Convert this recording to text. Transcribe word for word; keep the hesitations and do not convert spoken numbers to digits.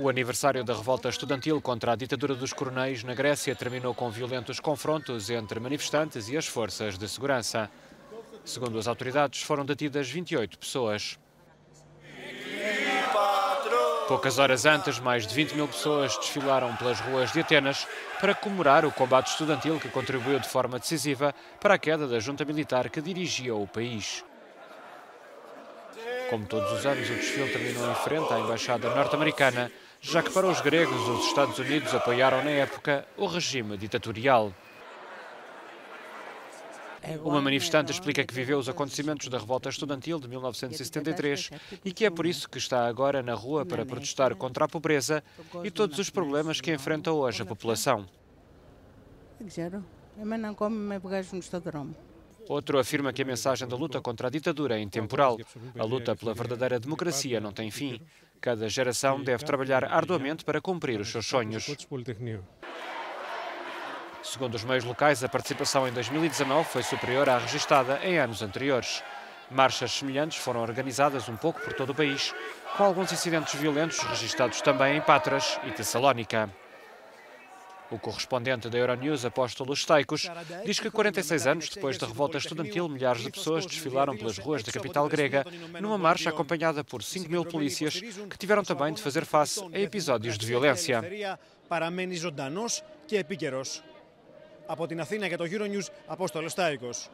O aniversário da revolta estudantil contra a ditadura dos coronéis na Grécia terminou com violentos confrontos entre manifestantes e as forças de segurança. Segundo as autoridades, foram detidas vinte e oito pessoas. Poucas horas antes, mais de vinte mil pessoas desfilaram pelas ruas de Atenas para comemorar o combate estudantil que contribuiu de forma decisiva para a queda da junta militar que dirigia o país. Como todos os anos, o desfile terminou em frente à embaixada norte-americana, já que para os gregos, os Estados Unidos apoiaram na época o regime ditatorial. Uma manifestante explica que viveu os acontecimentos da revolta estudantil de mil novecentos e setenta e três e que é por isso que está agora na rua para protestar contra a pobreza e todos os problemas que enfrenta hoje a população. Outro afirma que a mensagem da luta contra a ditadura é intemporal. A luta pela verdadeira democracia não tem fim. Cada geração deve trabalhar arduamente para cumprir os seus sonhos. Segundo os meios locais, a participação em dois mil e dezanove foi superior à registada em anos anteriores. Marchas semelhantes foram organizadas um pouco por todo o país, com alguns incidentes violentos registados também em Patras e Tessalónica. O correspondente da Euronews, Apóstolos Taikos, diz que quarenta e seis anos depois da revolta estudantil, milhares de pessoas desfilaram pelas ruas da capital grega, numa marcha acompanhada por cinco mil polícias, que tiveram também de fazer face a episódios de violência. Από την Αθήνα και το Euronews, Απόστολος Τάικος.